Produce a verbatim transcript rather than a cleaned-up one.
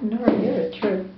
I've never heard it true.